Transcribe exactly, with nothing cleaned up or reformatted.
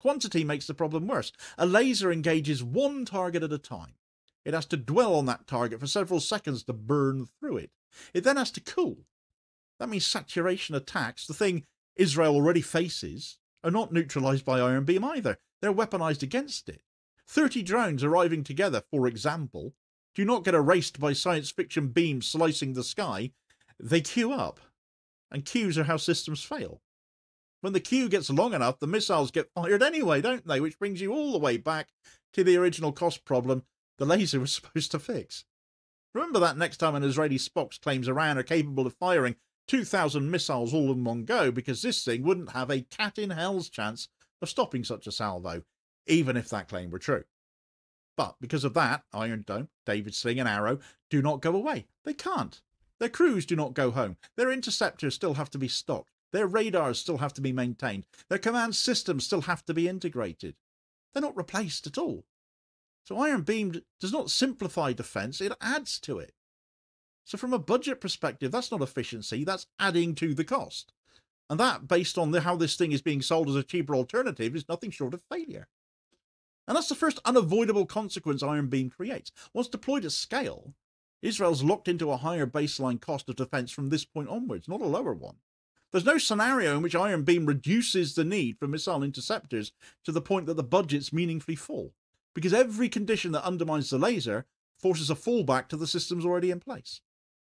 Quantity makes the problem worse. A laser engages one target at a time. It has to dwell on that target for several seconds to burn through it. It then has to cool. That means saturation attacks, the thing Israel already faces, are not neutralized by Iron Beam either. They're weaponized against it. Thirty drones arriving together, for example, do not get erased by science fiction beams slicing the sky. They queue up. And queues are how systems fail. When the queue gets long enough, the missiles get fired anyway, don't they? Which brings you all the way back to the original cost problem the laser was supposed to fix. Remember that next time an Israeli Spox claims Iran are capable of firing two thousand missiles all in one go, because this thing wouldn't have a cat in hell's chance of stopping such a salvo, even if that claim were true. But because of that, Iron Dome, David Sling and Arrow do not go away. They can't. Their crews do not go home. Their interceptors still have to be stocked. Their radars still have to be maintained. Their command systems still have to be integrated. They're not replaced at all. So Iron Beam does not simplify defence, it adds to it. So from a budget perspective, that's not efficiency, that's adding to the cost. And that, based on the, how this thing is being sold as a cheaper alternative, is nothing short of failure. And that's the first unavoidable consequence Iron Beam creates. Once deployed at scale, Israel's locked into a higher baseline cost of defence from this point onwards, not a lower one. There's no scenario in which Iron Beam reduces the need for missile interceptors to the point that the budgets meaningfully fall, because every condition that undermines the laser forces a fallback to the systems already in place.